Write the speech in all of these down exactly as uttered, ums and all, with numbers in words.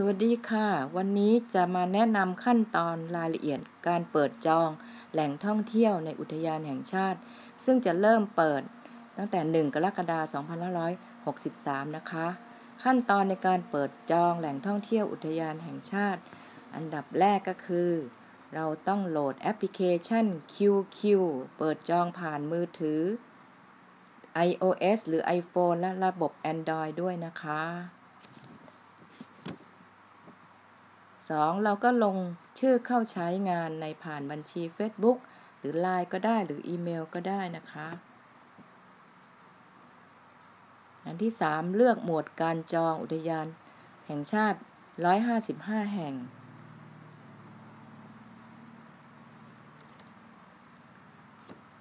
สวัสดีค่ะวันนี้จะมาแนะนำขั้นตอนรายละเอียดการเปิดจองแหล่งท่องเที่ยวในอุทยานแห่งชาติซึ่งจะเริ่มเปิดตั้งแต่หนึ่งกรกฎาคมสองพันห้าร้อยหกสิบสามนะคะขั้นตอนในการเปิดจองแหล่งท่องเที่ยวอุทยานแห่งชาติอันดับแรกก็คือเราต้องโหลดแอปพลิเคชัน คิว คิว เปิดจองผ่านมือถือ ไอ โอ เอส หรือ ไอโฟน และระบบ แอนดรอยด์ ด้วยนะคะสองเราก็ลงชื่อเข้าใช้งานในผ่านบัญชี เฟซบุ๊ก หรือ ไลน์ ก็ได้หรืออีเมลก็ได้นะคะอันที่สามเลือกหมวดการจองอุทยานแห่งชาติหนึ่งร้อยห้าสิบห้าแห่ง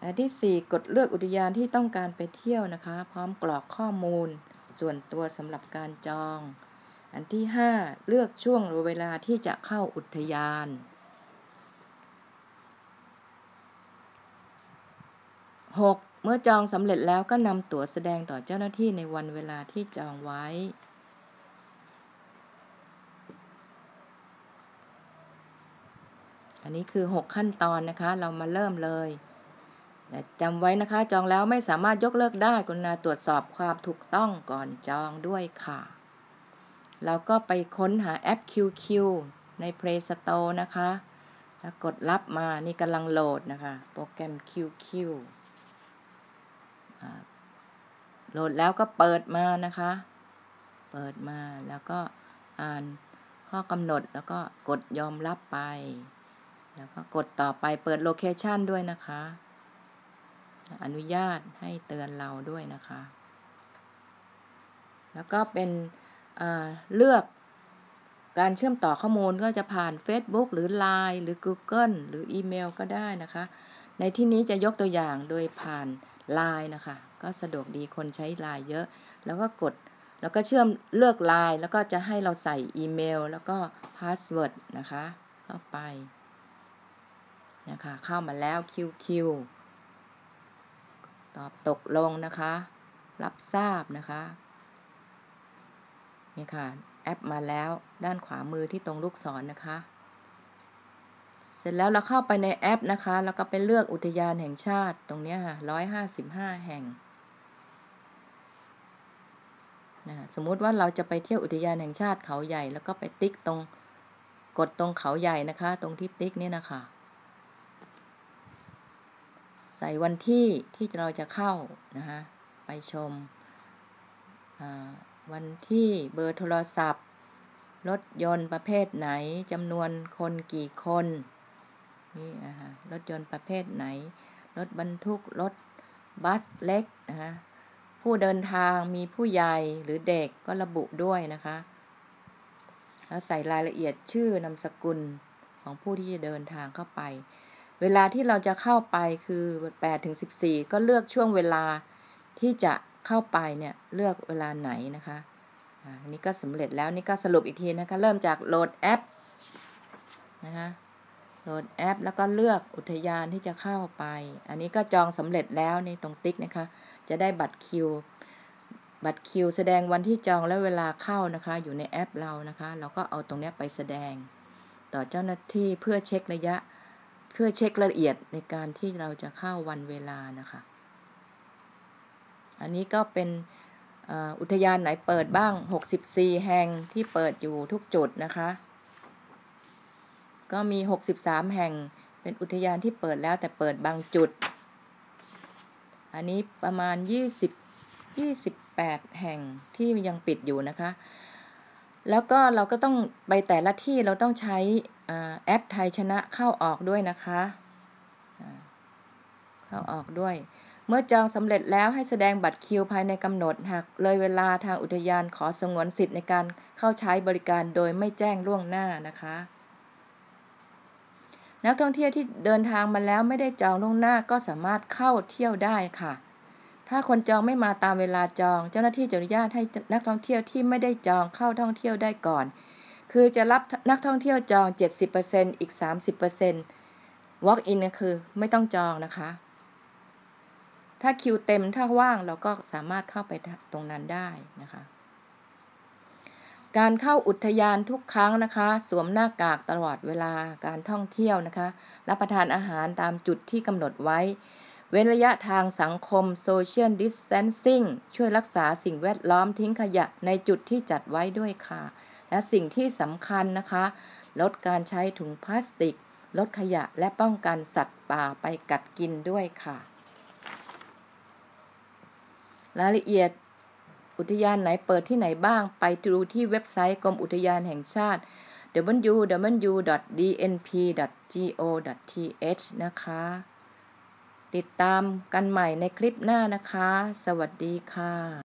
อันที่สี่กดเลือกอุทยานที่ต้องการไปเที่ยวนะคะพร้อมกรอกข้อมูลส่วนตัวสำหรับการจองอันที่ห้าเลือกช่วงเวลาที่จะเข้าอุทยานหกเมื่อจองสำเร็จแล้วก็นำตั๋วแสดงต่อเจ้าหน้าที่ในวันเวลาที่จองไว้อันนี้คือหกขั้นตอนนะคะเรามาเริ่มเลยแต่จำไว้นะคะจองแล้วไม่สามารถยกเลิกได้กรุณาตรวจสอบความถูกต้องก่อนจองด้วยค่ะเราก็ไปค้นหาแอป คิว คิว ใน เพลย์สโตร์ นะคะแล้วกดรับมานี่กำลังโหลดนะคะโปรแกรม คิว คิว โหลดแล้วก็เปิดมานะคะเปิดมาแล้วก็อ่านข้อกำหนดแล้วก็กดยอมรับไปแล้วก็กดต่อไปเปิดโลเคชันด้วยนะคะอนุญาตให้เตือนเราด้วยนะคะแล้วก็เป็นเลือกการเชื่อมต่อข้อมูลก็จะผ่าน เฟซบุ๊ก หรือ ไลน์ หรือ กูเกิล หรืออีเมลก็ได้นะคะในที่นี้จะยกตัวอย่างโดยผ่าน ไลน์ นะคะก็สะดวกดีคนใช้ ไลน์ เยอะแล้วก็กดแล้วก็เชื่อมเลือก ไลน์ แล้วก็จะให้เราใส่อีเมลแล้วก็พาสเวิร์ดนะคะเข้าไปนะคะเข้ามาแล้ว คิว คิว ตอบตกลงนะคะรับทราบนะคะนี่ค่ะแอปมาแล้วด้านขวามือที่ตรงลูกศร นะคะเสร็จแล้วเราเข้าไปในแอปนะคะแล้วก็ไปเลือกอุทยานแห่งชาติตรงนี้ค่ะหนึ่งร้อยห้าสิบห้าแห่งนะสมมุติว่าเราจะไปเที่ยวอุทยานแห่งชาติเขาใหญ่แล้วก็ไปติ๊กตรงกดตรงเขาใหญ่นะคะตรงที่ติ๊กนี่นะคะใส่วันที่ที่เราจะเข้านะคะไปชมวันที่เบอร์โทรศัพท์รถยนต์ประเภทไหนจำนวนคนกี่คนนี่นะคะรถยนต์ประเภทไหนรถบรรทุกรถบัสเล็กนะคะผู้เดินทางมีผู้ใหญ่หรือเด็กก็ระบุด้วยนะคะแล้วใส่รายละเอียดชื่อนามสกุลของผู้ที่จะเดินทางเข้าไปเวลาที่เราจะเข้าไปคือ แปดถึงสิบสี่ ก็เลือกช่วงเวลาที่จะเข้าไปเนี่ยเลือกเวลาไหนนะคะอันนี้ก็สำเร็จแล้วนี่ก็สรุปอีกทีนะคะเริ่มจากโหลดแอปนะคะโหลดแอปแล้วก็เลือกอุทยานที่จะเข้าไปอันนี้ก็จองสำเร็จแล้วในตรงติ๊กนะคะจะได้บัตรคิวบัตรคิวแสดงวันที่จองและเวลาเข้านะคะอยู่ในแอปเรานะคะเราก็เอาตรงนี้ไปแสดงต่อเจ้าหน้าที่เพื่อเช็คระยะเพื่อเช็คละเอียดในการที่เราจะเข้าวันเวลานะคะอันนี้ก็เป็นอุทยานไหนเปิดบ้างหกสิบสี่แห่งที่เปิดอยู่ทุกจุดนะคะก็มีหกสิบสามแห่งเป็นอุทยานที่เปิดแล้วแต่เปิดบางจุดอันนี้ประมาณยี่สิบ ยี่สิบแปดแห่งที่ยังปิดอยู่นะคะแล้วก็เราก็ต้องไปแต่ละที่เราต้องใช้แอปไทยชนะเข้าออกด้วยนะคะเข้าออกด้วยเมื่อจองสำเร็จแล้วให้แสดงบัตรคิวภายในกำหนดหากเลยเวลาทางอุทยานขอสงวนสิทธิ์ในการเข้าใช้บริการโดยไม่แจ้งล่วงหน้านะคะนักท่องเที่ยวที่เดินทางมาแล้วไม่ได้จองล่วงหน้าก็สามารถเข้าเที่ยวได้ค่ะถ้าคนจองไม่มาตามเวลาจองเจ้าหน้าที่จะอนุญาตให้นักท่องเที่ยวที่ไม่ได้จองเข้าท่องเที่ยวได้ก่อนคือจะรับนักท่องเที่ยวจอง เจ็ดสิบเปอร์เซ็นต์ อีก สามสิบเปอร์เซ็นต์ วอล์กอิน คือไม่ต้องจองนะคะถ้าคิวเต็มถ้าว่างเราก็สามารถเข้าไปตรงนั้นได้นะคะ การเข้าอุทยานทุกครั้งนะคะสวมหน้ากากตลอดเวลาการท่องเที่ยวนะคะรับประทานอาหารตามจุดที่กำหนดไว้เว้นระยะทางสังคม Social Distancing ช่วยรักษาสิ่งแวดล้อมทิ้งขยะในจุดที่จัดไว้ด้วยค่ะและสิ่งที่สำคัญนะคะลดการใช้ถุงพลาสติกลดขยะและป้องกันสัตว์ป่าไปกัดกินด้วยค่ะรายละเอียดอุทยานไหนเปิดที่ไหนบ้างไปดูที่เว็บไซต์กรมอุทยานแห่งชาติ ดับเบิลยู ดับเบิลยู ดับเบิลยู ดอท ดี เอ็น พี ดอท จี โอ ดอท ที เอช นะคะติดตามกันใหม่ในคลิปหน้านะคะสวัสดีค่ะ